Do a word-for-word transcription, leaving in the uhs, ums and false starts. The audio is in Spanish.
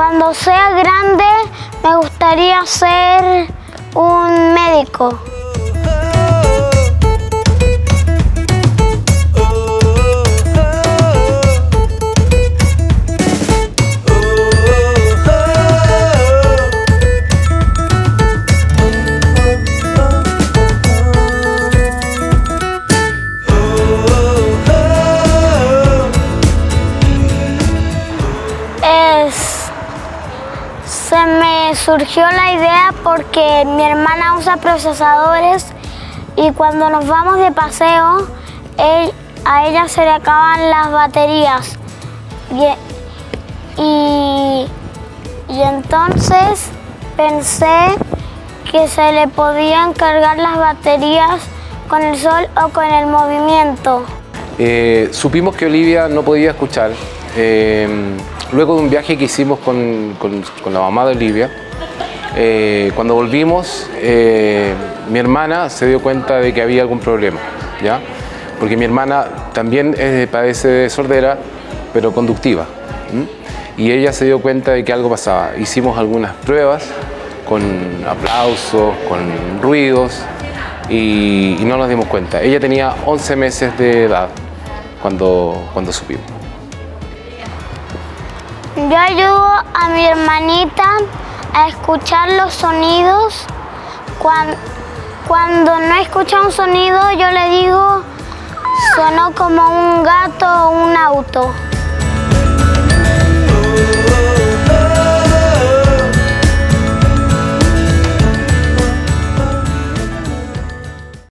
Cuando sea grande, me gustaría ser un médico. Se me surgió la idea porque mi hermana usa procesadores y cuando nos vamos de paseo él, a ella se le acaban las baterías y, y, y entonces pensé que se le podían cargar las baterías con el sol o con el movimiento. Eh, supimos que Olivia no podía escuchar. Eh, Luego de un viaje que hicimos con, con, con la mamá de Olivia, eh, cuando volvimos, eh, mi hermana se dio cuenta de que había algún problema, ¿ya? Porque mi hermana también es, padece de sordera, pero conductiva, ¿m? Y ella se dio cuenta de que algo pasaba. Hicimos algunas pruebas con aplausos, con ruidos, y, y no nos dimos cuenta. Ella tenía once meses de edad cuando, cuando supimos. Yo ayudo a mi hermanita a escuchar los sonidos. Cuando, cuando no escucha un sonido, yo le digo, sonó como un gato o un auto.